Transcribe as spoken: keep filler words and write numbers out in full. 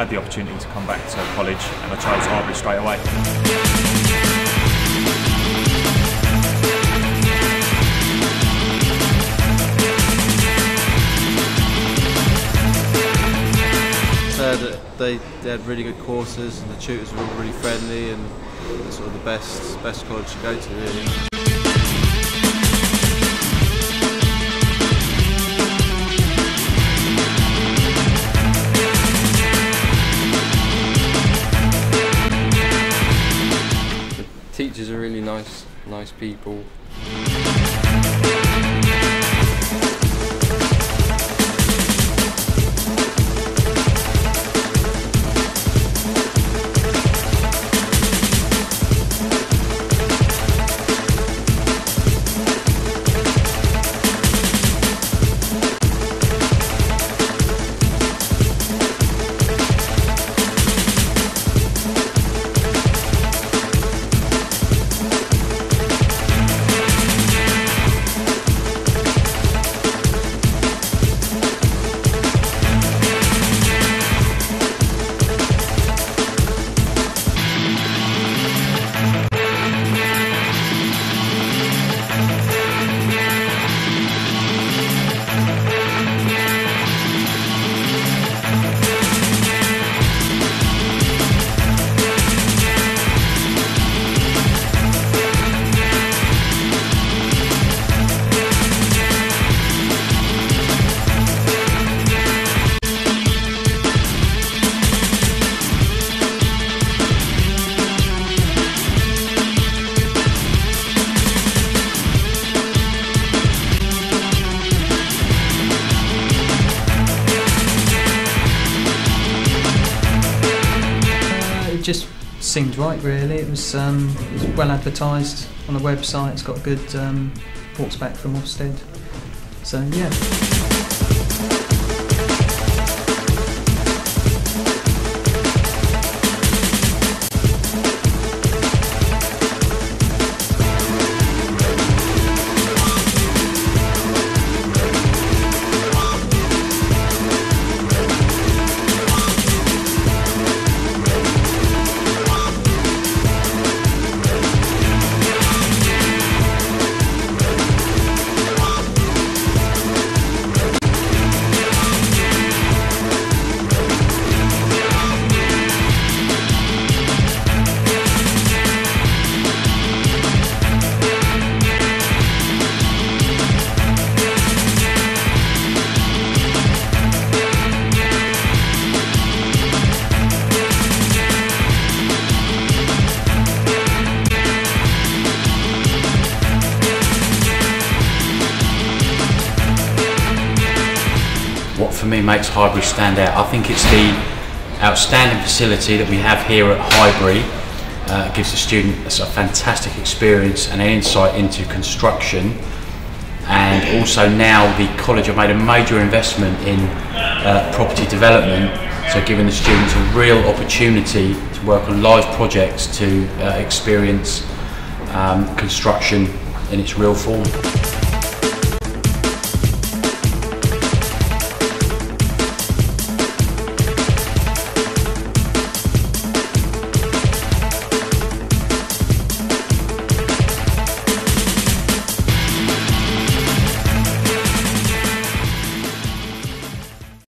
had the opportunity to come back to college, and I chose Highbury straight away. That they, they had really good courses and the tutors were all really friendly, and it's sort of the best best college to go to, really. The teachers are really nice, nice people. It just seemed right, really. It was, um, it was well advertised on the website. It's got good um, walks back from Ofsted. So yeah. What for me makes Highbury stand out, I think it's the outstanding facility that we have here at Highbury. Uh, it gives the student a fantastic experience and an insight into construction, and also now the college have made a major investment in uh, property development, so giving the students a real opportunity to work on live projects to uh, experience um, construction in its real form.